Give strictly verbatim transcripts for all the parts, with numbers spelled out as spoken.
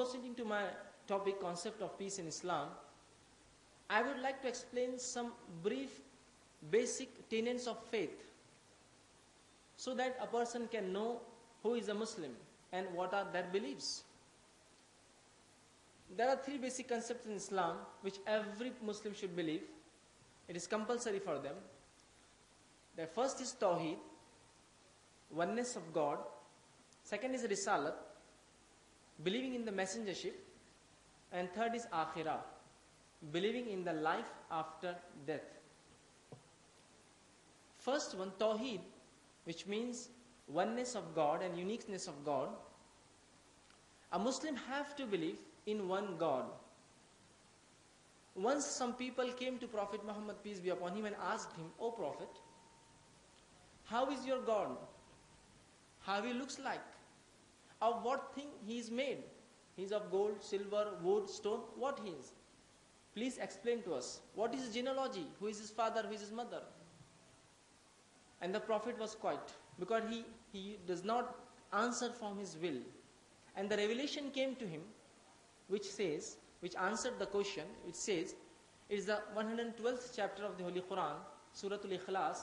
proceeding to my topic, concept of peace in Islam, I would like to explain some brief basic tenets of faith so that a person can know who is a Muslim and what are their beliefs. There are three basic concepts in Islam which every Muslim should believe. It is compulsory for them. The first is Tawhid, oneness of God. Second is Risalat, believing in the messengership. And third is Akhirah, believing in the life after death. First one, Tawhid, which means oneness of God and uniqueness of God. A Muslim have to believe in one God. Once some people came to Prophet Muhammad, peace be upon him, and asked him, "O Prophet, how is your God? How he looks like? Of what thing he is made? He is of gold, silver, wood, stone. What he is? Please explain to us. What is his genealogy? Who is his father? Who is his mother?" And the Prophet was quiet, because he, he does not answer from his will. And the revelation came to him, which says, which answered the question, it says, it is the one hundred twelfth chapter of the Holy Quran, Surah Al-Ikhlas,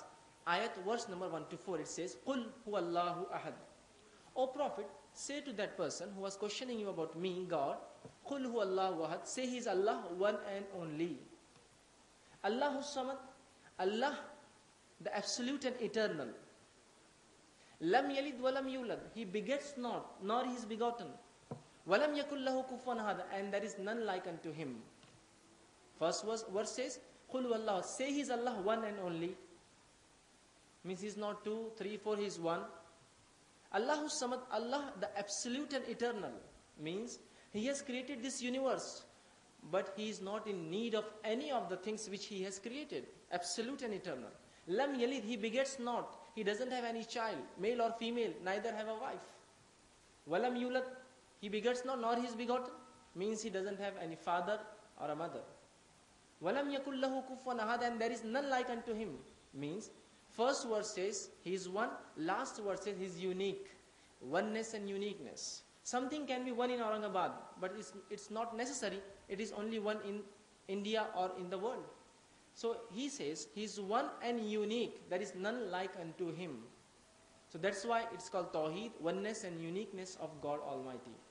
Ayat verse number one to four, it says, "Qul huwa Allahu ahad." O Prophet, say to that person who was questioning you about me, God, "Qul huwa Allahu ahad," say He is Allah, one and only. Allah Samad, Allah, the absolute and eternal. Lam yalid walam yulad, He begets not, nor He is begotten. Walam yakulahu kufuwan ahad, and there is none like unto Him. First verse says, "Qul huwa Allahu," say He is Allah, one and only. Means He is not two, three, four, He is one. Allahu Samad, Allah the absolute and eternal, means He has created this universe, but He is not in need of any of the things which He has created, absolute and eternal. Lam yalid, He begets not, He doesn't have any child, male or female, neither have a wife. Walam yulad, He begets not, nor He is begotten, means He doesn't have any father or a mother. Walam yakullahu kufuwan ahad, and there is none like unto Him, means first verse says He is one, last verse says He is unique. Oneness and uniqueness. Something can be one in Aurangabad, but it's, it's not necessary. It is only one in India or in the world. So He says He is one and unique. There is none like unto Him. So that's why it's called Tawhid, oneness and uniqueness of God Almighty.